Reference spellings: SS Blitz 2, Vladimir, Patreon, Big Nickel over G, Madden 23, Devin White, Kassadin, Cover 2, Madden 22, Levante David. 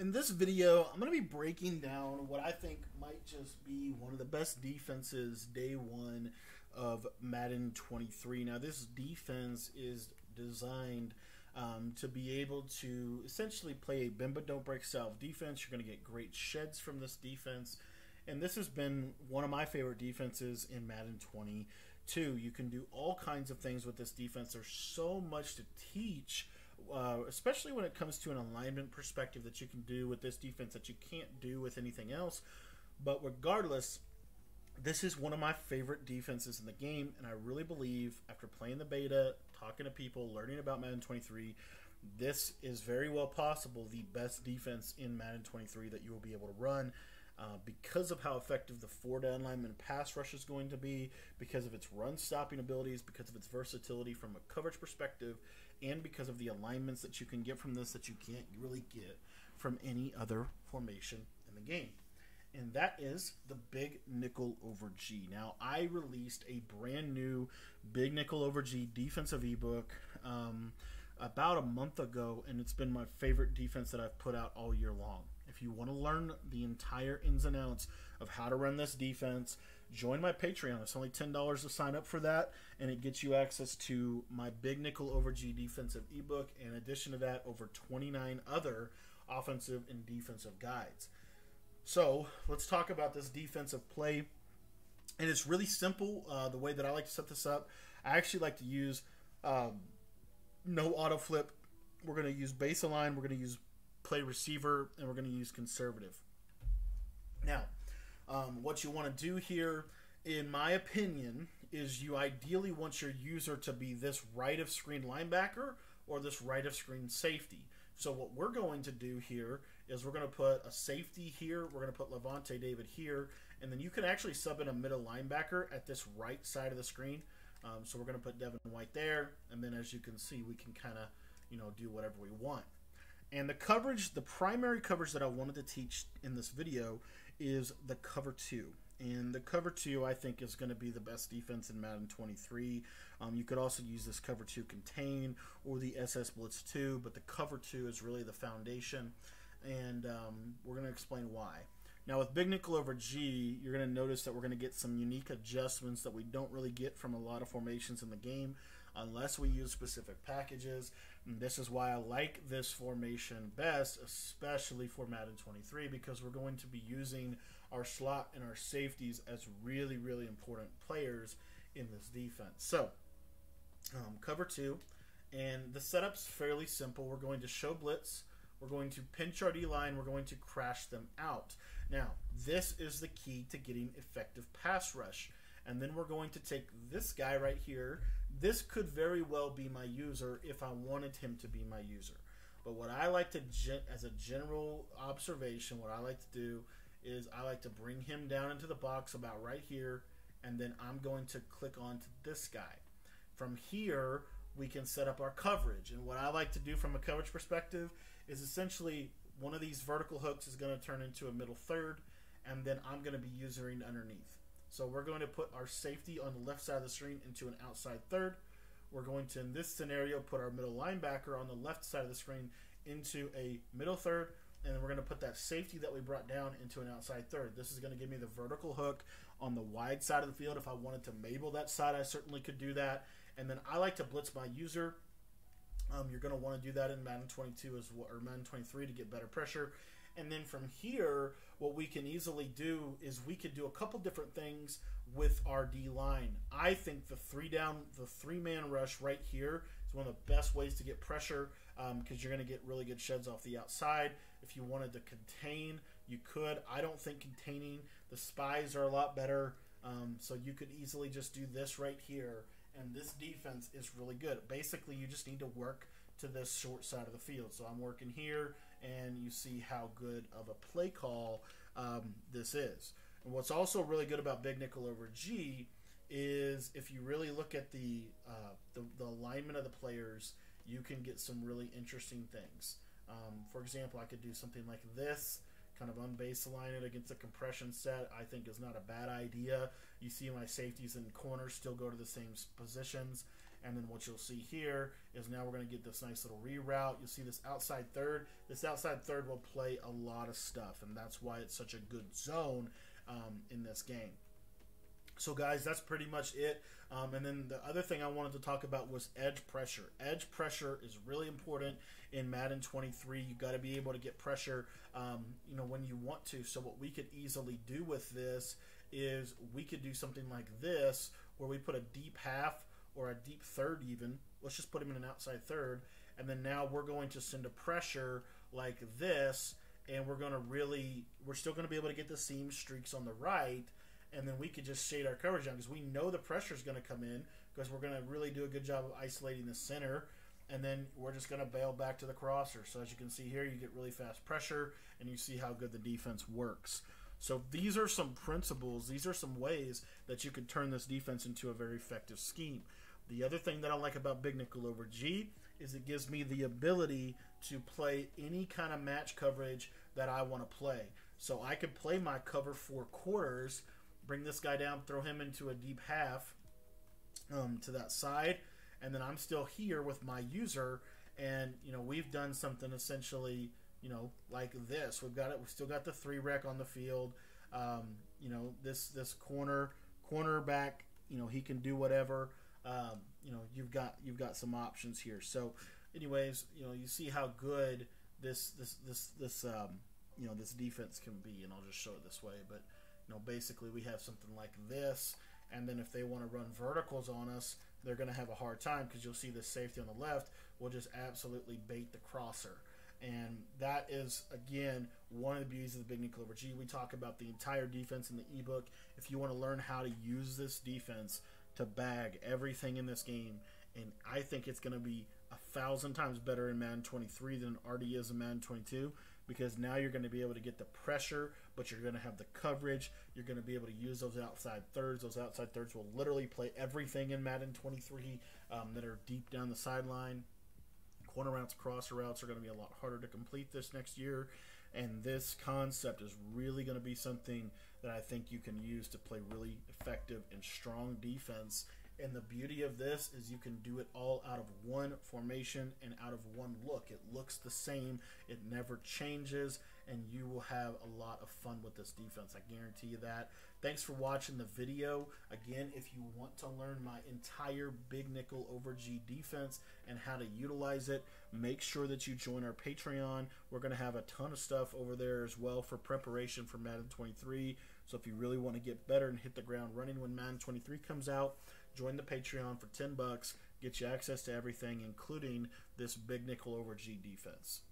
In this video, I'm going to be breaking down what I think might just be one of the best defenses day one of Madden 23. Now, this defense is designed to be able to essentially play a bend but don't break self defense. You're going to get great sheds from this defense. And this has been one of my favorite defenses in Madden 22. You can do all kinds of things with this defense. There's so much to teach. Especially when it comes to an alignment perspective that you can do with this defense that you can't do with anything else. But regardless, this is one of my favorite defenses in the game, and I really believe after playing the beta, talking to people, learning about Madden 23, this is very well possible the best defense in Madden 23 that you will be able to run because of how effective the four-down lineman pass rush is going to be, because of its run-stopping abilities, because of its versatility from a coverage perspective, and because of the alignments that you can get from this that you can't really get from any other formation in the game. And that is the Big Nickel over G. Now, I released a brand new Big Nickel over G defensive ebook about a month ago, and it's been my favorite defense that I've put out all year long. If you want to learn the entire ins and outs of how to run this defense, join my Patreon. It's only $10 to sign up for that, and it gets you access to my Big Nickel over G defensive ebook. In addition to that, over 29 other offensive and defensive guides. So let's talk about this defensive play. And it's really simple. The way that I like to set this up, I actually like to use no auto flip. We're going to use base align. We're going to use play receiver, and we're going to use conservative. Now, what you want to do here, in my opinion, is you ideally want your user to be this right of screen linebacker or this right of screen safety. So what we're going to do here is we're going to put a safety here. We're going to put Levante David here. And then you can actually sub in a middle linebacker at this right side of the screen. So we're going to put Devin White there. And then as you can see, we can kind of, you know, do whatever we want. And the coverage, the primary coverage that I wanted to teach in this video is the Cover 2. And the Cover 2, I think, is going to be the best defense in Madden 23. You could also use this Cover 2 Contain or the SS Blitz 2, but the Cover 2 is really the foundation, and we're going to explain why. Now, with Big Nickel over G, you're going to notice that we're going to get some unique adjustments that we don't really get from a lot of formations in the game unless we use specific packages. And this is why I like this formation best, especially for Madden 23, because we're going to be using our slot and our safeties as really, really important players in this defense. So, Cover 2, and the setup's fairly simple. We're going to show blitz. We're going to pinch our D-line. We're going to crash them out. Now, this is the key to getting effective pass rush. And then we're going to take this guy right here. This could very well be my user if I wanted him to be my user. But what I like to, as a general observation, what I like to do is I like to bring him down into the box about right here, and then I'm going to click on to this guy. From here, we can set up our coverage. And what I like to do from a coverage perspective is essentially one of these vertical hooks is going to turn into a middle third, and then I'm going to be usering underneath. So we're going to put our safety on the left side of the screen into an outside third. We're going to, in this scenario, put our middle linebacker on the left side of the screen into a middle third, and then we're going to put that safety that we brought down into an outside third. This is going to give me the vertical hook on the wide side of the field. If I wanted to Mabel that side, I certainly could do that. And then I like to blitz my user. You're going to want to do that in Madden 22 as well, or Madden 23, to get better pressure. And then from here, what we can easily do is we could do a couple different things with our D-line. I think the three-man rush right here is one of the best ways to get pressure because you're going to get really good sheds off the outside. If you wanted to contain, you could. I don't think containing, the spies are a lot better. So you could easily just do this right here. And this defense is really good. Basically, you just need to work to this short side of the field. So I'm working here, and you see how good of a play call this is. And what's also really good about Big Nickel over G is if you really look at the alignment of the players, you can get some really interesting things. For example, I could do something like this, kind of unbaseline it against a compression set. I think is not a bad idea. You see my safeties and corners still go to the same positions. And then what you'll see here is now we're going to get this nice little reroute. You'll see this outside third. This outside third will play a lot of stuff, and that's why it's such a good zone in this game. So guys, that's pretty much it. And then the other thing I wanted to talk about was edge pressure. Edge pressure is really important in Madden 23. You've got to be able to get pressure, you know, when you want to. So what we could easily do with this is we could do something like this, where we put a deep half or a deep third even. Let's just put him in an outside third. And then now we're going to send a pressure like this, and we're going to really, we're still going to be able to get the seam streaks on the right. And then we could just shade our coverage down because we know the pressure is going to come in because we're going to really do a good job of isolating the center. And then we're just going to bail back to the crosser. So as you can see here, you get really fast pressure and you see how good the defense works. So these are some principles. These are some ways that you could turn this defense into a very effective scheme. The other thing that I like about Big Nickel over G is it gives me the ability to play any kind of match coverage that I want to play. So I could play my cover 4 quarters, bring this guy down, throw him into a deep half to that side, and then I'm still here with my user, and you know, we've done something essentially, you know, like this. We've got it. We've still got the 3-rec on the field. You know, this cornerback. You know, he can do whatever. You know, you've got some options here. So, anyways, you know, you see how good you know, this defense can be, and I'll just show it this way, but. You know, basically we have something like this, and then if they want to run verticals on us, they're going to have a hard time because you'll see the safety on the left will just absolutely bait the crosser. And that is, again, one of the beauties of the Big Nickel over G. We talk about the entire defense in the ebook. If you want to learn how to use this defense to bag everything in this game, and I think it's going to be 1,000 times better in Madden 23 than it already is in Madden 22. Because now you're going to be able to get the pressure, but you're going to have the coverage. You're going to be able to use those outside thirds. Those outside thirds will literally play everything in Madden 23 that are deep down the sideline. Corner routes, crosser routes are going to be a lot harder to complete this next year. And this concept is really going to be something that I think you can use to play really effective and strong defense. And the beauty of this is you can do it all out of one formation and out of one look. It looks the same. It never changes. And you will have a lot of fun with this defense. I guarantee you that. Thanks for watching the video. Again, if you want to learn my entire Big Nickel over G defense and how to utilize it, make sure that you join our Patreon. We're going to have a ton of stuff over there as well for preparation for Madden 23. So if you really want to get better and hit the ground running when Madden 23 comes out, join the Patreon for $10, get you access to everything, including this Big Nickel over G defense.